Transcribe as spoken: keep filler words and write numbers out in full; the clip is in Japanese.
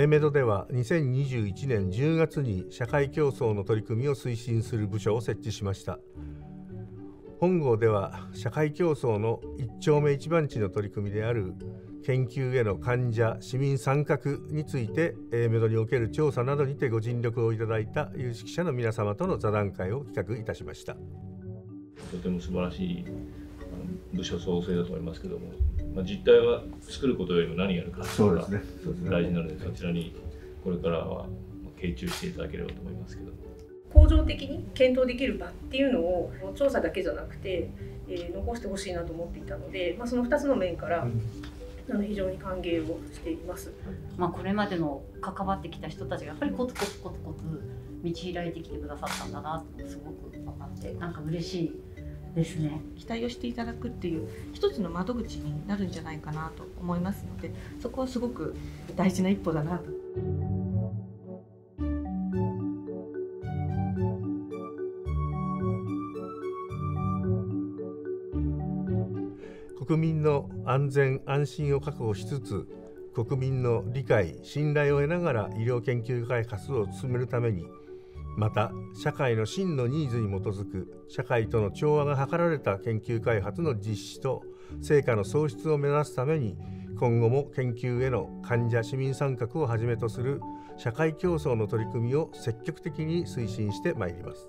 Aメドではにせんにじゅういちねんじゅうがつに社会競争の取り組みを推進する部署を設置しました。本号では社会競争のいち丁目いち番地の取り組みである研究への患者・市民参画について Aメドにおける調査などにてご尽力をいただいた有識者の皆様との座談会を企画いたしました。とても素晴らしい部署創生だと思いますけども、まあ、実態は作ることよりも何やるかが大事なので、そちらにこれからは傾注していただければと思いますけど、恒常的に検討できる場っていうのを調査だけじゃなくて、えー、残してほしいなと思っていたので、まあ、そのふたつの面から、うん、あの非常に歓迎をしています。まあこれまでの関わってきた人たちがやっぱりコツコツコツコツ道開いてきてくださったんだなとすごく分かって、なんか嬉しいですね。期待をしていただくっていう一つの窓口になるんじゃないかなと思いますので、そこはすごく大事な一歩だなと。国民の安全・安心を確保しつつ、国民の理解・信頼を得ながら医療研究開発を進めるために、また社会の真のニーズに基づく社会との調和が図られた研究開発の実施と成果の創出を目指すために、今後も研究への患者・市民参画をはじめとする社会競争の取り組みを積極的に推進してまいります。